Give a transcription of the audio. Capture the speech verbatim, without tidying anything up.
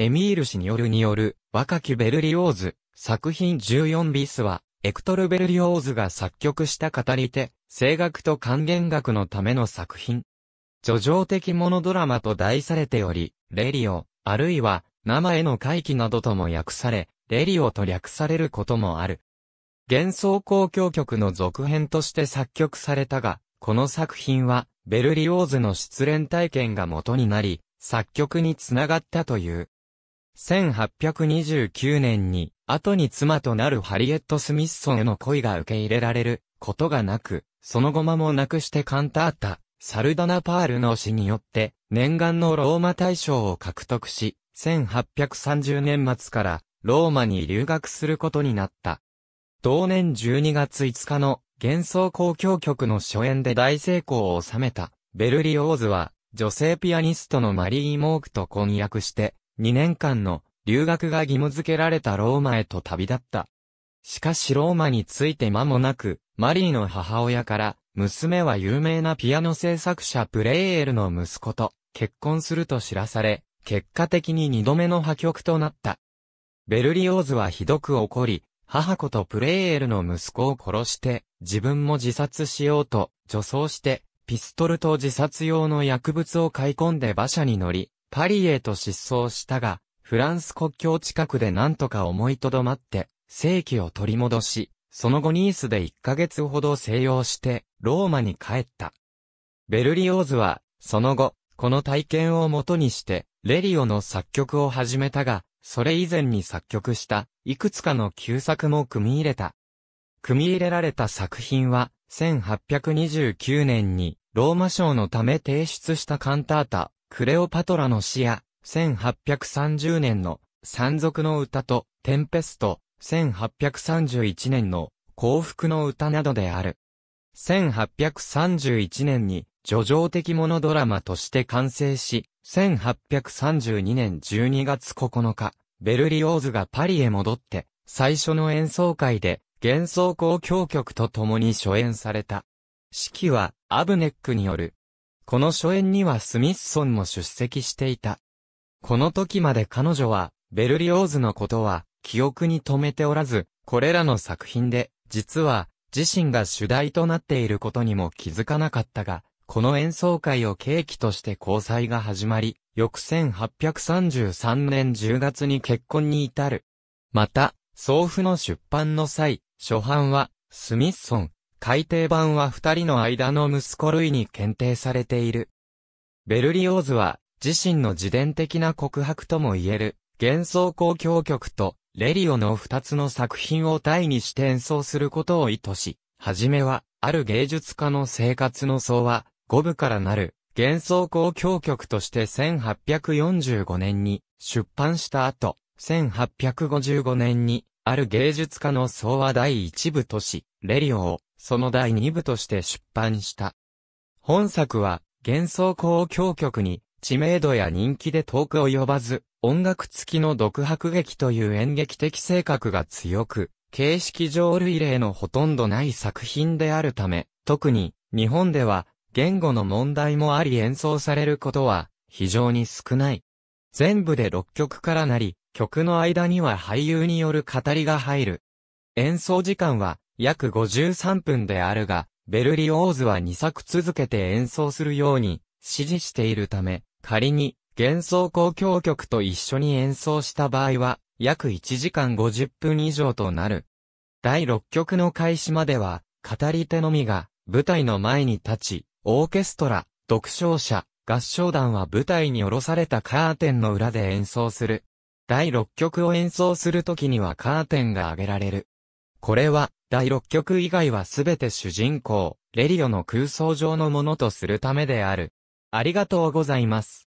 エミール・シニョルによる若きベルリオーズ作品じゅうよんビスはエクトル・ベルリオーズが作曲した語り手、声楽と管弦楽のための作品。叙情的モノドラマと題されており、レリオ、あるいは生への回帰などとも訳され、レリオと略されることもある。幻想交響曲の続編として作曲されたが、この作品はベルリオーズの失恋体験が元になり、作曲につながったという。せんはっぴゃくにじゅうきゅうねんに、後に妻となるハリエット・スミッソンへの恋が受け入れられることがなく、その後間もなくしてカンタータ、サルダナ・パールの詩によって、念願のローマ大賞を獲得し、せんはっぴゃくさんじゅうねんまつからローマに留学することになった。同年じゅうにがついつかの幻想交響曲の初演で大成功を収めたベルリオーズは女性ピアニストのマリー・モークと婚約してにねんかんの留学が義務付けられたローマへと旅立った。しかしローマに着いて間もなくマリーの母親から娘は有名なピアノ制作者プレイエルの息子と結婚すると知らされ結果的ににどめの破局となった。ベルリオーズはひどく怒り母子とプレイエルの息子を殺して、自分も自殺しようと、女装して、ピストルと自殺用の薬物を買い込んで馬車に乗り、パリへと失踪したが、フランス国境近くで何とか思いとどまって、生気を取り戻し、その後ニースでいっかげつほど静養して、ローマに帰った。ベルリオーズは、その後、この体験をもとにして、レリオの作曲を始めたが、それ以前に作曲した、いくつかの旧作も組み入れた。組み入れられた作品は、せんはっぴゃくにじゅうきゅうねんに、ローマ賞のため提出したカンタータ、クレオパトラの詩や、せんはっぴゃくさんじゅうねんの、山賊の歌と、テンペスト、せんはっぴゃくさんじゅういちねんの、幸福の歌などである。せんはっぴゃくさんじゅういちねんに、叙情的モノドラマとして完成し、せんはっぴゃくさんじゅうにねんじゅうにがつここのか、ベルリオーズがパリへ戻って、最初の演奏会で、幻想交響曲と共に初演された。指揮は、アブネックによる。この初演にはスミッソンも出席していた。この時まで彼女は、ベルリオーズのことは、記憶に留めておらず、これらの作品で、実は、自身が主題となっていることにも気づかなかったが、この演奏会を契機として交際が始まり、翌せんはっぴゃくさんじゅうさんねんじゅうがつに結婚に至る。また、双譜の出版の際、初版はスミッソン、改訂版は二人の間の息子ルイに検定されている。ベルリオーズは、自身の自伝的な告白とも言える、幻想交響曲とレリオの二つの作品を対にして演奏することを意図し、はじめは、ある芸術家の生活の総和、五部からなる幻想交響曲としてせんはっぴゃくよんじゅうごねんに出版した後、せんはっぴゃくごじゅうごねんにある芸術家の総和だいいちぶとし、レリオをそのだいにぶとして出版した。本作は幻想交響曲に知名度や人気で遠く及ばず、音楽付きの独白劇という演劇的性格が強く、形式上類例のほとんどない作品であるため、特に日本では言語の問題もあり演奏されることは非常に少ない。全部でろっきょくからなり、曲の間には俳優による語りが入る。演奏時間は約ごじゅうさんぷんであるが、ベルリオーズはにさく続けて演奏するように指示しているため、仮に幻想交響曲と一緒に演奏した場合は、約いちじかんごじゅっぷん以上となる。だいろっきょくの開始までは、語り手のみが舞台の前に立ち、オーケストラ、独唱者、合唱団は舞台に下ろされたカーテンの裏で演奏する。だいろっきょくを演奏するときにはカーテンが上げられる。これは、だいろっきょく以外はすべて主人公、レリオの空想上のものとするためである。ありがとうございます。